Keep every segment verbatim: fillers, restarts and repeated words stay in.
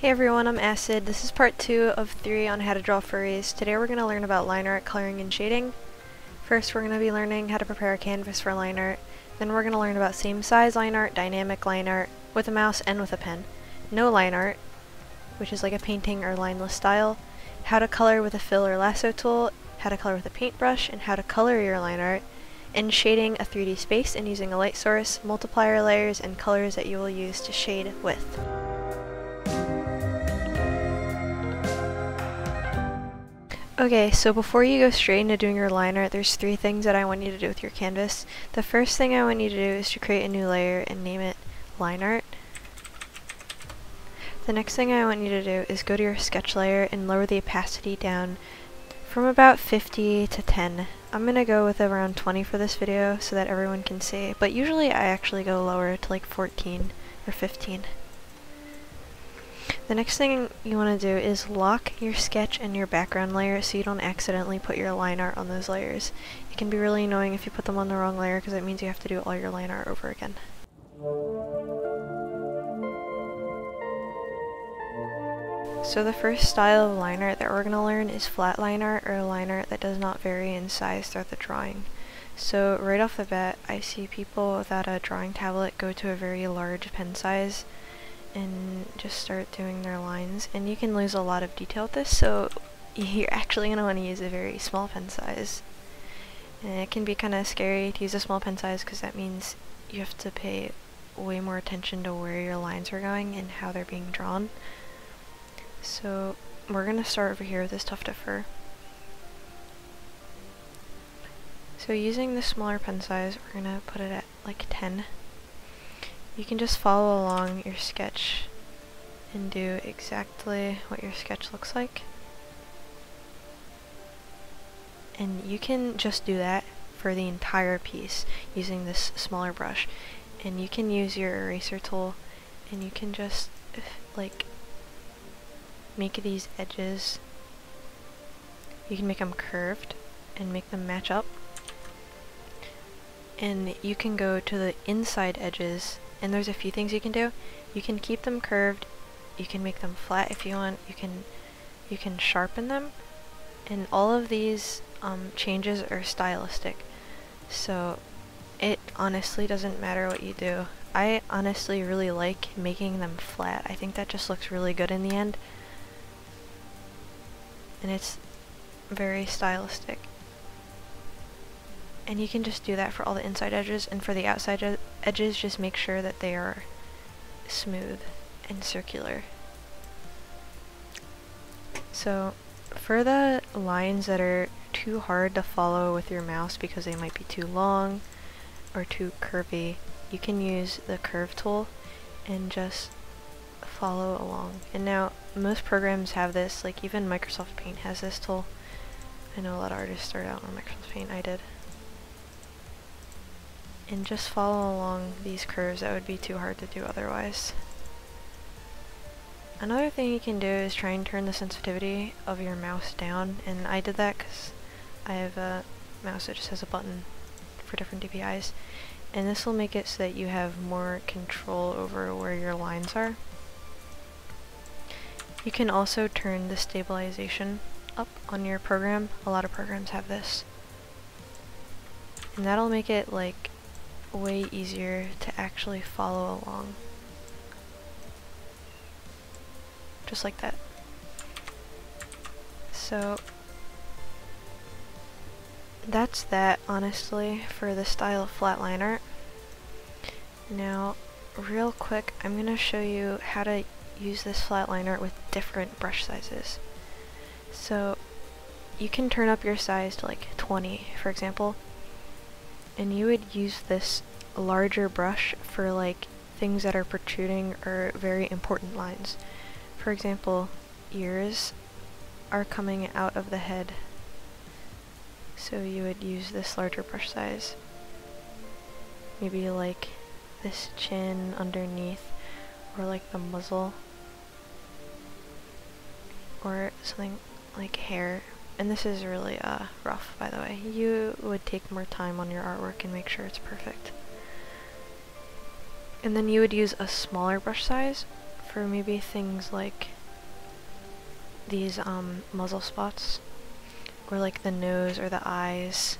Hey everyone, I'm Acid. This is part two of three on how to draw furries. Today we're going to learn about line art, coloring, and shading. First we're going to be learning how to prepare a canvas for line art. Then we're going to learn about same size line art, dynamic line art, with a mouse and with a pen. No line art, which is like a painting or lineless style. How to color with a fill or lasso tool. How to color with a paintbrush, and how to color your line art. And shading a three D space and using a light source, multiplier layers, and colors that you will use to shade with. Okay, so before you go straight into doing your line art, there's three things that I want you to do with your canvas. The first thing I want you to do is to create a new layer and name it line art. The next thing I want you to do is go to your sketch layer and lower the opacity down from about fifty to ten. I'm gonna go with around twenty for this video so that everyone can see, but usually I actually go lower to like fourteen or fifteen. The next thing you want to do is lock your sketch and your background layer so you don't accidentally put your line art on those layers. It can be really annoying if you put them on the wrong layer because it means you have to do all your line art over again. So the first style of line art that we're going to learn is flat line art, or line art that does not vary in size throughout the drawing. So right off the bat, I see people without a drawing tablet go to a very large pen size and just start doing their lines, and you can lose a lot of detail with this, so you're actually going to want to use a very small pen size. And it can be kind of scary to use a small pen size because that means you have to pay way more attention to where your lines are going and how they're being drawn. So we're going to start over here with this tuft of fur. So using the smaller pen size, we're going to put it at like ten. You can just follow along your sketch and do exactly what your sketch looks like. And you can just do that for the entire piece using this smaller brush. And you can use your eraser tool and you can just like make these edges. You can make them curved and make them match up. And you can go to the inside edges. And there's a few things you can do. You can keep them curved, you can make them flat if you want, you can you can sharpen them, and all of these um, changes are stylistic, so it honestly doesn't matter what you do. I honestly really like making them flat. I think that just looks really good in the end, and it's very stylistic. And you can just do that for all the inside edges, and for the outside ed edges just make sure that they are smooth and circular. So for the lines that are too hard to follow with your mouse because they might be too long or too curvy, you can use the curve tool and just follow along. And now most programs have this, like even Microsoft Paint has this tool. I know a lot of artists start out on Microsoft Paint, I did. And just follow along these curves that would be too hard to do otherwise. Another thing you can do is try and turn the sensitivity of your mouse down, and I did that because I have a mouse that just has a button for different D P Is, and this will make it so that you have more control over where your lines are. You can also turn the stabilization up on your program. A lot of programs have this, and that'll make it like way easier to actually follow along. Just like that. So that's that, honestly, for the style of flat line art. Now, real quick, I'm gonna show you how to use this flat line art with different brush sizes. So you can turn up your size to like twenty, for example. And you would use this larger brush for like things that are protruding or very important lines. For example, ears are coming out of the head, so you would use this larger brush size. Maybe like this chin underneath, or like the muzzle, or something like hair. And this is really uh, rough, by the way. You would take more time on your artwork and make sure it's perfect. And then you would use a smaller brush size for maybe things like these um, muzzle spots, or like the nose or the eyes.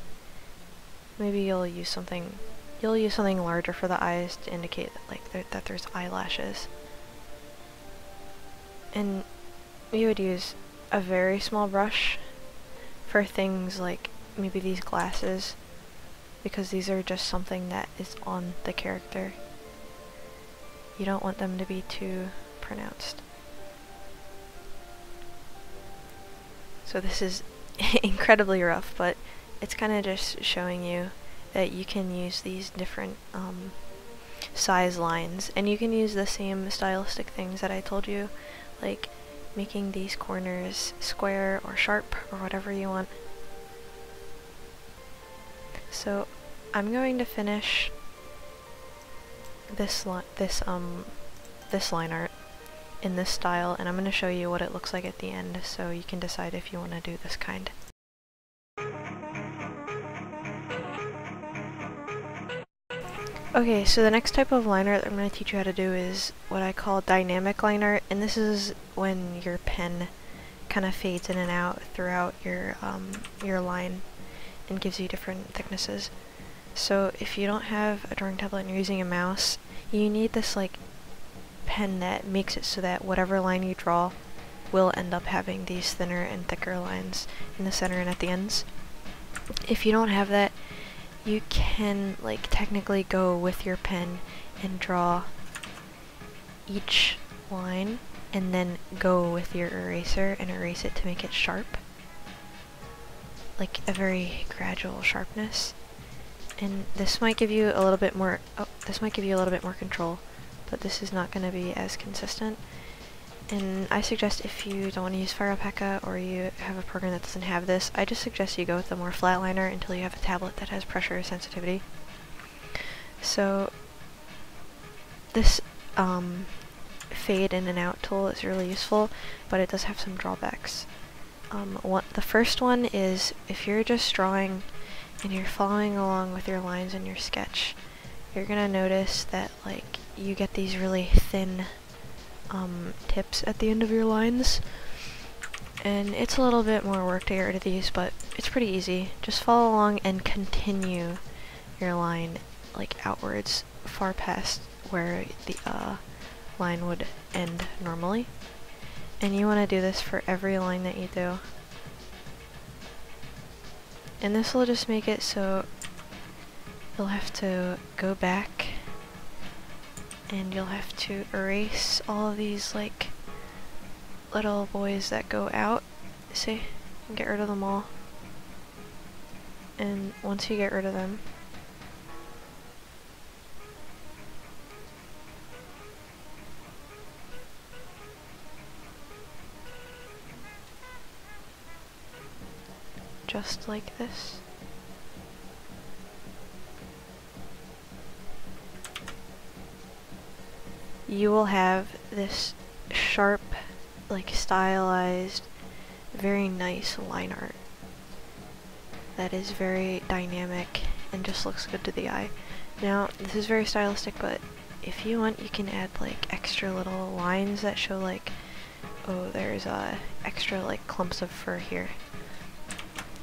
Maybe you'll use something, you'll use something larger for the eyes to indicate that, like th that there's eyelashes. And you would use a very small brush for things like maybe these glasses, because these are just something that is on the character. You don't want them to be too pronounced. So this is incredibly rough, but it's kind of just showing you that you can use these different um, size lines, and you can use the same stylistic things that I told you, like making these corners square or sharp or whatever you want. So I'm going to finish this li this um this line art in this style, and I'm going to show you what it looks like at the end, so you can decide if you want to do this kind. Okay, so the next type of line art that I'm going to teach you how to do is what I call dynamic line art, and this is when your pen kind of fades in and out throughout your um, your line and gives you different thicknesses. So if you don't have a drawing tablet and you're using a mouse, you need this like pen that makes it so that whatever line you draw will end up having these thinner and thicker lines in the center and at the ends. If you don't have that, you can like technically go with your pen and draw each line and then go with your eraser and erase it to make it sharp, like a very gradual sharpness. And this might give you a little bit more oh, this might give you a little bit more control, but this is not going to be as consistent. And I suggest, if you don't want to use Fire Alpaca or you have a program that doesn't have this, I just suggest you go with the more flatliner until you have a tablet that has pressure sensitivity. So this um, fade in and out tool is really useful, but it does have some drawbacks. Um, one, the first one is, if you're just drawing and you're following along with your lines in your sketch, you're gonna notice that like you get these really thin um, tips at the end of your lines, and it's a little bit more work to get rid of these, but it's pretty easy. Just follow along and continue your line like outwards, far past where the uh, line would end normally. And you want to do this for every line that you do. And this will just make it so you'll have to go back and you'll have to erase all of these like little boys that go out. See? And get rid of them all. And once you get rid of them, just like this. You will have this sharp, like stylized, very nice line art that is very dynamic and just looks good to the eye. Now, this is very stylistic, but if you want, you can add like extra little lines that show like, oh, there's uh, extra like clumps of fur here.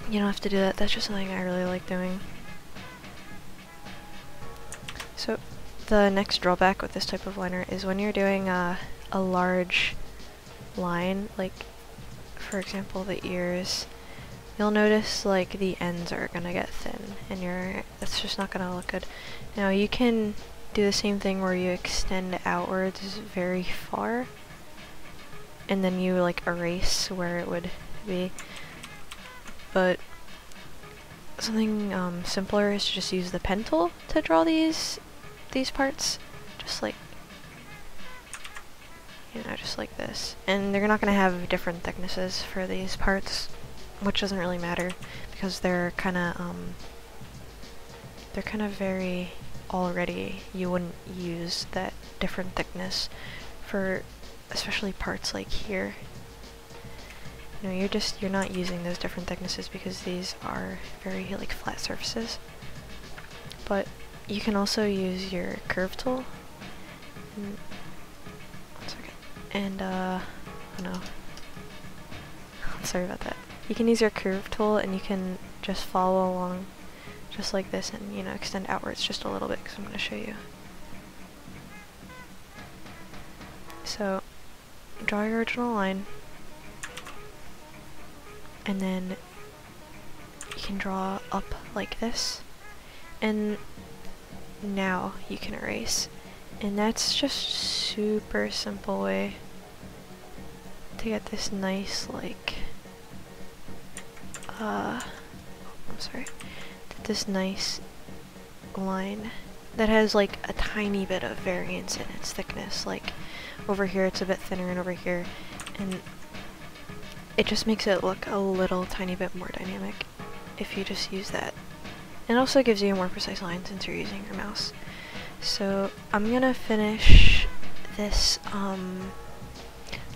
You don't have to do that, that's just something I really like doing. So the next drawback with this type of liner is when you're doing uh, a large line, like for example the ears, you'll notice like the ends are gonna get thin and you're, that's just not gonna look good. Now you can do the same thing where you extend outwards very far and then you like erase where it would be. But something um, simpler is to just use the pen tool to draw these these parts, just like, you know, just like this. And they're not going to have different thicknesses for these parts, which doesn't really matter because they're kind of um, they're kind of very already. You wouldn't use that different thickness for especially parts like here. No, you're just, you're not using those different thicknesses because these are very like flat surfaces. But you can also use your curve tool. One second. and uh, oh no, I'm sorry about that. You can use your curve tool and you can just follow along just like this and, you know, extend outwards just a little bit, because I'm going to show you. So draw your original line, and then you can draw up like this, and now you can erase. And that's just super simple way to get this nice, like, uh, I'm sorry, this nice line that has like a tiny bit of variance in its thickness. Like over here it's a bit thinner, and over here, and it just makes it look a little tiny bit more dynamic if you just use that. It also gives you a more precise line since you're using your mouse. So I'm gonna finish this um,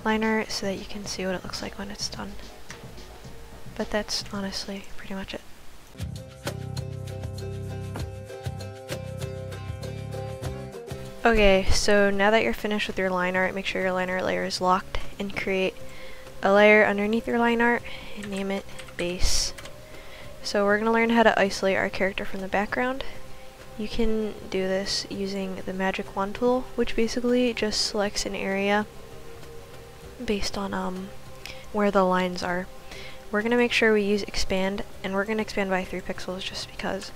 liner so that you can see what it looks like when it's done. But that's honestly pretty much it. Okay, so now that you're finished with your line art, make sure your line art layer is locked and create a layer underneath your line art and name it base. So we're going to learn how to isolate our character from the background. You can do this using the magic wand tool, which basically just selects an area based on um, where the lines are. We're going to make sure we use expand, and we're going to expand by three pixels just because.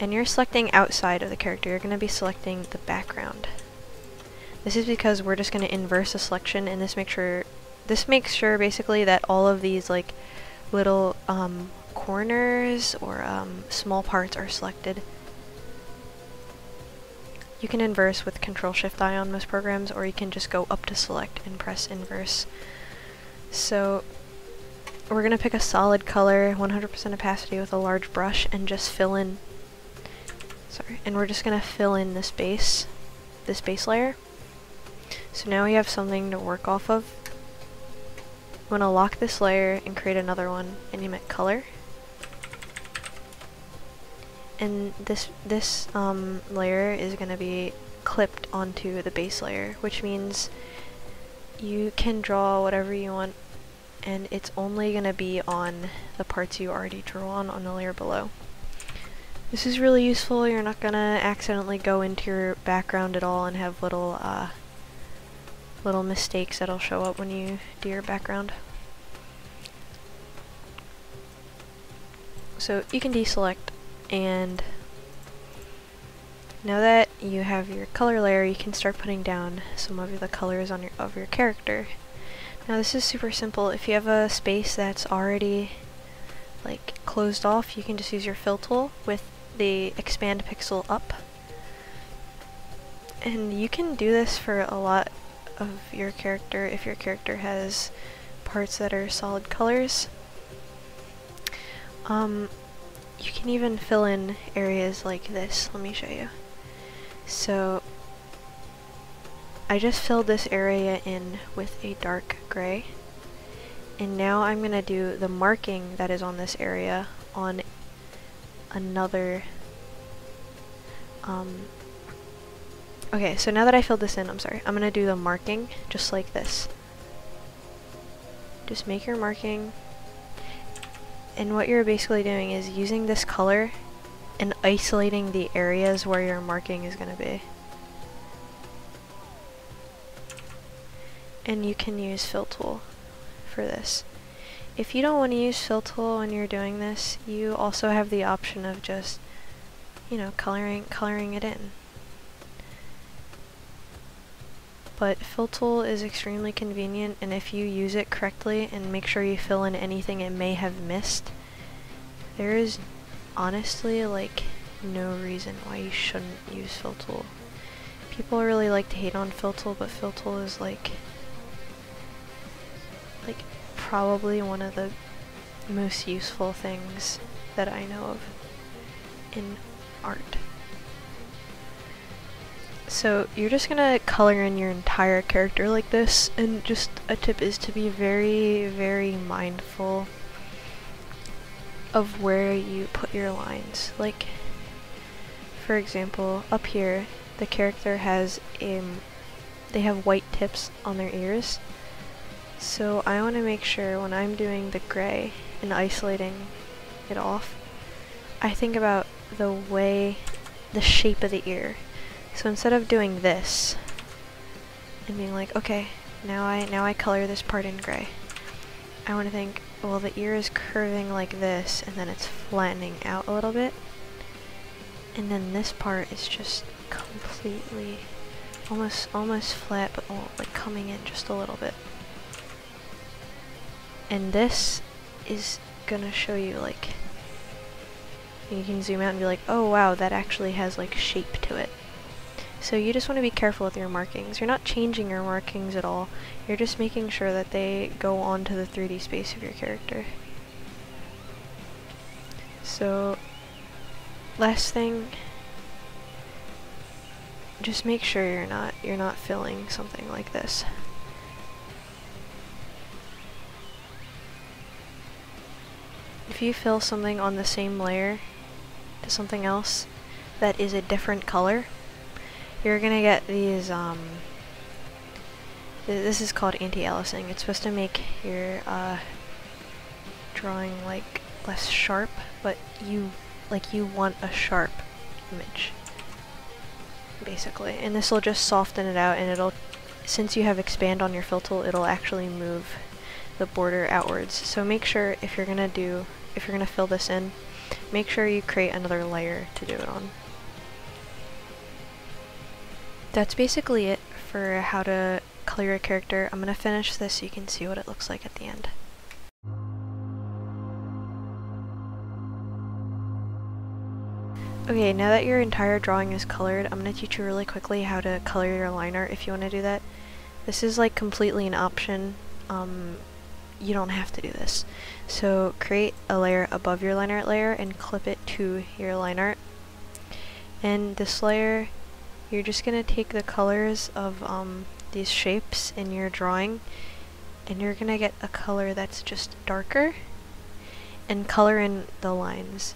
And you're selecting outside of the character, you're going to be selecting the background. This is because we're just going to inverse the selection, and this makes sure, this makes sure basically that all of these like little um, corners or um, small parts are selected. You can inverse with control shift I on most programs, or you can just go up to select and press inverse. So we're going to pick a solid color, one hundred percent opacity with a large brush, and just fill in Sorry, and we're just going to fill in this base, this base layer. So now we have something to work off of. You want to lock this layer and create another one and name it color. And this, this um, layer is going to be clipped onto the base layer, which means you can draw whatever you want, and it's only going to be on the parts you already drew on on the layer below. This is really useful. You're not going to accidentally go into your background at all and have little uh, little mistakes that'll show up when you do your background. So you can deselect, and now that you have your color layer, you can start putting down some of the colors on your, of your character. Now this is super simple. If you have a space that's already like closed off, you can just use your fill tool with the expand pixel up, and you can do this for a lot of your character if your character has parts that are solid colors. Um, you can even fill in areas like this. Let me show you. So I just filled this area in with a dark gray. And now I'm going to do the marking that is on this area on another, um, okay, so now that I filled this in, I'm sorry, I'm going to do the marking just like this. Just make your marking, and what you're basically doing is using this color and isolating the areas where your marking is going to be. And you can use fill tool for this. If you don't want to use fill tool when you're doing this, you also have the option of just, you know, coloring coloring it in. But fill tool is extremely convenient, and if you use it correctly and make sure you fill in anything it may have missed, there is honestly like no reason why you shouldn't use fill tool. People really like to hate on fill tool, but fill tool is like like probably one of the most useful things that I know of in art. So you're just gonna color in your entire character like this, and just a tip is to be very, very mindful of where you put your lines. Like, for example, up here the character has a they have white tips on their ears. So I want to make sure when I'm doing the gray and isolating it off, I think about the way, the shape of the ear. So instead of doing this and being like, okay, now I now I color this part in gray, I want to think, well, the ear is curving like this, and then it's flattening out a little bit, and then this part is just completely almost almost flat, but oh, like coming in just a little bit. And this is gonna show you, like, you can zoom out and be like, oh wow, that actually has like shape to it. So you just want to be careful with your markings. You're not changing your markings at all. You're just making sure that they go onto the three D space of your character. So last thing, just make sure you're not you're not filling something like this. If you fill something on the same layer to something else that is a different color, you're gonna get these, um, th this is called anti-aliasing. It's supposed to make your uh, drawing like less sharp, but you, like you want a sharp image, basically. And this will just soften it out, and it'll, since you have expand on your fill tool, it'll actually move the border outwards. So make sure if you're gonna do, if you're gonna fill this in, make sure you create another layer to do it on. That's basically it for how to color your character. I'm gonna finish this so you can see what it looks like at the end. Okay, now that your entire drawing is colored, I'm gonna teach you really quickly how to color your line art if you wanna do that. This is like completely an option. Um, you don't have to do this. So create a layer above your line art layer and clip it to your line art. And this layer, you're just gonna take the colors of um, these shapes in your drawing, and you're gonna get a color that's just darker, and color in the lines.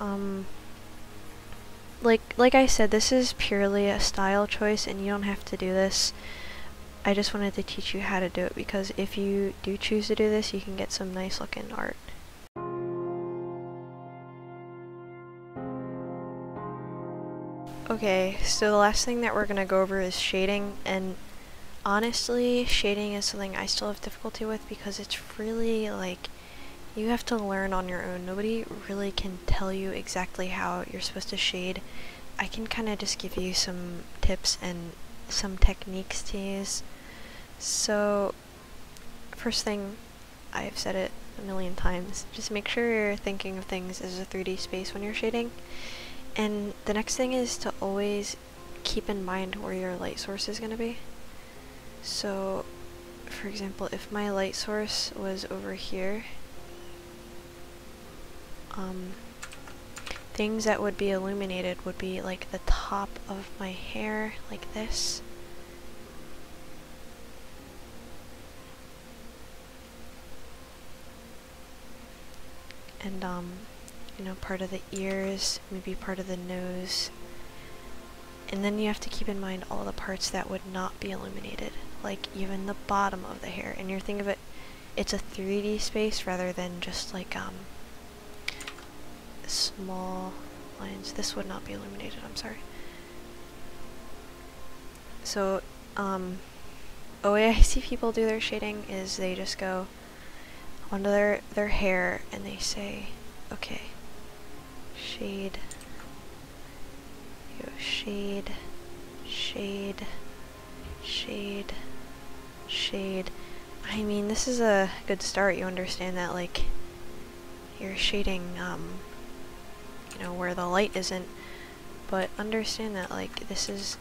Um, like like I said, this is purely a style choice, and you don't have to do this. I just wanted to teach you how to do it, because if you do choose to do this, you can get some nice looking art. Okay, so the last thing that we're going to go over is shading, and honestly, shading is something I still have difficulty with, because it's really, like, you have to learn on your own. Nobody really can tell you exactly how you're supposed to shade. I can kind of just give you some tips and some techniques to use. So, first thing, I've said it a million times, just make sure you're thinking of things as a three D space when you're shading. And the next thing is to always keep in mind where your light source is going to be. So, for example, if my light source was over here, um, things that would be illuminated would be like the top of my hair, like this. And, um, you know, part of the ears, maybe part of the nose. And then you have to keep in mind all the parts that would not be illuminated, like even the bottom of the hair. And you're thinking of it, it's a three D space rather than just like um small lines. This would not be illuminated, I'm sorry. So um the way I see people do their shading is they just go onto their their hair and they say, okay, shade, you shade, shade, shade, shade. I mean, this is a good start. You understand that, like, you're shading, um, you know, where the light isn't, but understand that, like, this is,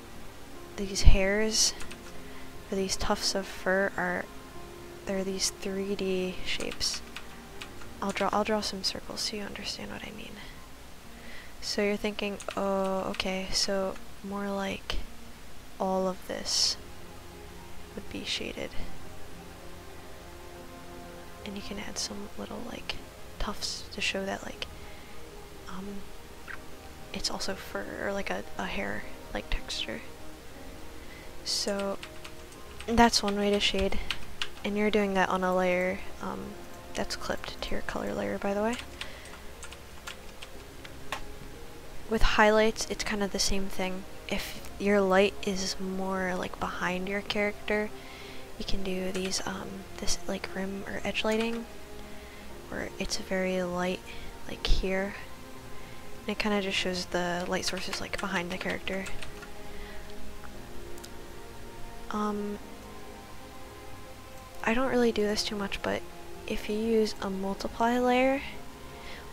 these hairs, or these tufts of fur are, they're these three D shapes. I'll draw, I'll draw some circles so you understand what I mean. So you're thinking, oh, okay, so more like all of this would be shaded. And you can add some little, like, tufts to show that, like, um, it's also fur, or like a, a hair, like, texture. So that's one way to shade, and you're doing that on a layer um, that's clipped to your color layer, by the way. With highlights, it's kind of the same thing. If your light is more like behind your character, you can do these um, this like rim or edge lighting, where it's very light, like here, and it kind of just shows the light sources like behind the character. Um, I don't really do this too much, but if you use a multiply layer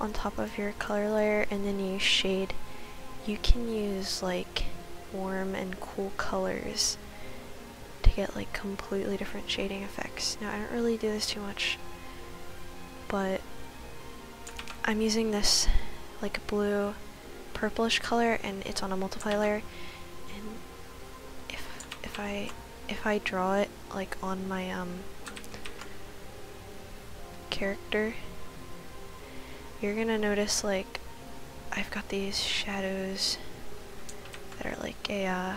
on top of your color layer and then you shade, you can use like warm and cool colors to get like completely different shading effects. Now I don't really do this too much, but I'm using this like blue purplish color and it's on a multiply layer, and if if I if I draw it like on my um character, you're gonna notice like I've got these shadows that are like a uh,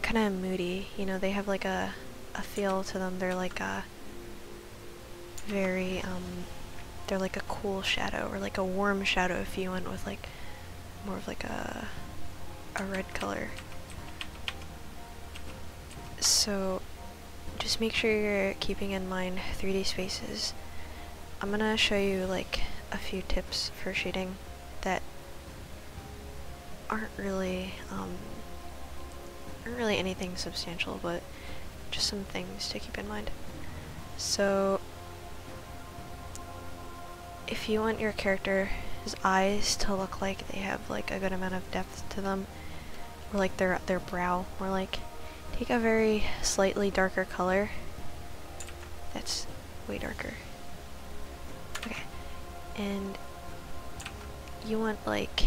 kind of moody, you know, they have like a, a feel to them. They're like a very um they're like a cool shadow, or like a warm shadow if you went with like more of like a a red color. So just make sure you're keeping in mind three D spaces. I'm gonna show you like a few tips for shading that aren't really um, aren't really anything substantial, but just some things to keep in mind. So if you want your character's eyes to look like they have like a good amount of depth to them, or like their their brow, or like take a very slightly darker color. That's way darker. Okay, and you want like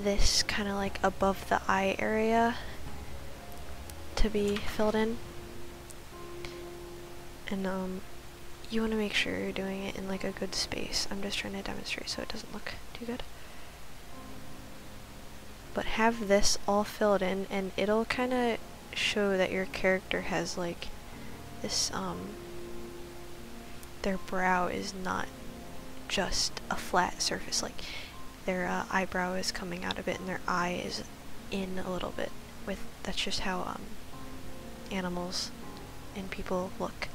this kind of like above the eye area to be filled in, and um, you want to make sure you're doing it in like a good space. I'm just trying to demonstrate so it doesn't look too good. But have this all filled in, and it'll kind of show that your character has like this um. Their brow is not just a flat surface, like their uh, eyebrow is coming out a bit and their eye is in a little bit. With that's just how um, animals and people look.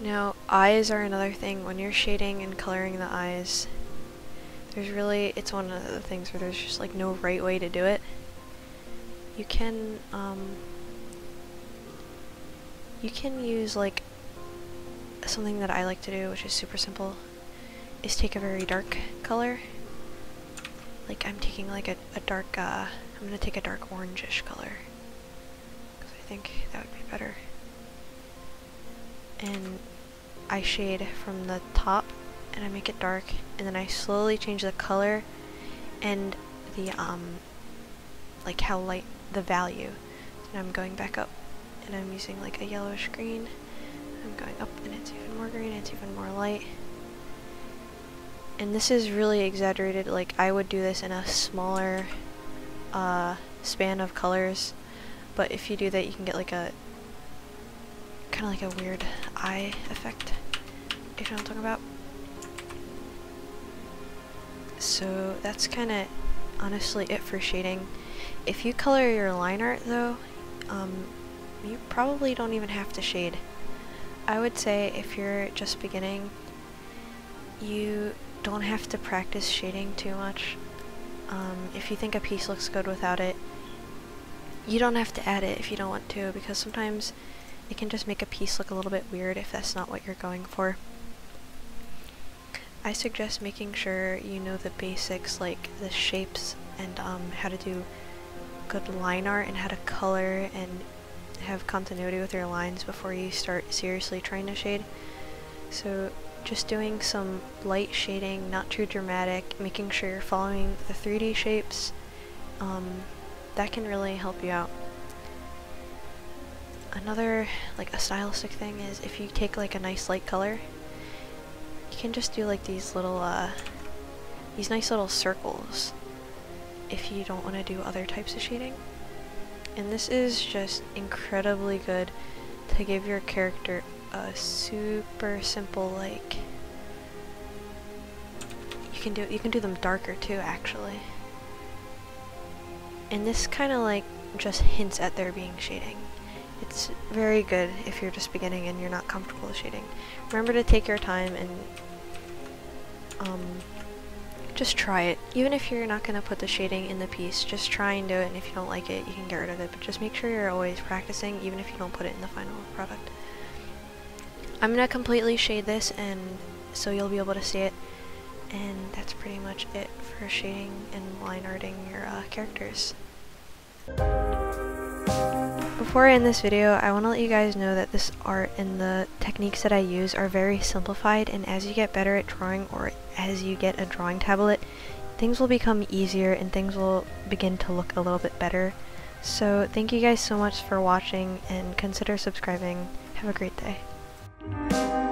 Now eyes are another thing. When you're shading and coloring the eyes, there's really, it's one of the things where there's just like no right way to do it. You can um, you can use like something that I like to do, which is super simple, is take a very dark color. Like I'm taking like a, a dark, uh, I'm gonna take a dark orangish color, because I think that would be better. And I shade from the top, and I make it dark, and then I slowly change the color and the, um, like how light, the value. And I'm going back up, and I'm using like a yellowish green. I'm going up and it's even more green, it's even more light. And this is really exaggerated, like I would do this in a smaller uh, span of colors, but if you do that you can get like a kind of like a weird eye effect, if you know what I'm talking about. So that's kind of honestly it for shading. If you color your line art though, um, you probably don't even have to shade. I would say if you're just beginning, you don't have to practice shading too much. Um, if you think a piece looks good without it, you don't have to add it if you don't want to, because sometimes it can just make a piece look a little bit weird if that's not what you're going for. I suggest making sure you know the basics, like the shapes and um, how to do good line art and how to color and have continuity with your lines before you start seriously trying to shade. So just doing some light shading, not too dramatic, making sure you're following the three D shapes, um, that can really help you out. Another like a stylistic thing is if you take like a nice light color, you can just do like these little uh, these nice little circles if you don't want to do other types of shading. And this is just incredibly good to give your character a super simple, like, you can do you can do them darker too, actually. And this kind of like just hints at there being shading. It's very good if you're just beginning and you're not comfortable with shading. Remember to take your time and um, just try it. Even if you're not going to put the shading in the piece, just try and do it, and if you don't like it, you can get rid of it. But just make sure you're always practicing, even if you don't put it in the final product. I'm going to completely shade this, and so you'll be able to see it. And that's pretty much it for shading and line arting your uh, characters. Before I end this video, I want to let you guys know that this art and the techniques that I use are very simplified, and as you get better at drawing, or as you get a drawing tablet, things will become easier and things will begin to look a little bit better. So thank you guys so much for watching, and consider subscribing. Have a great day.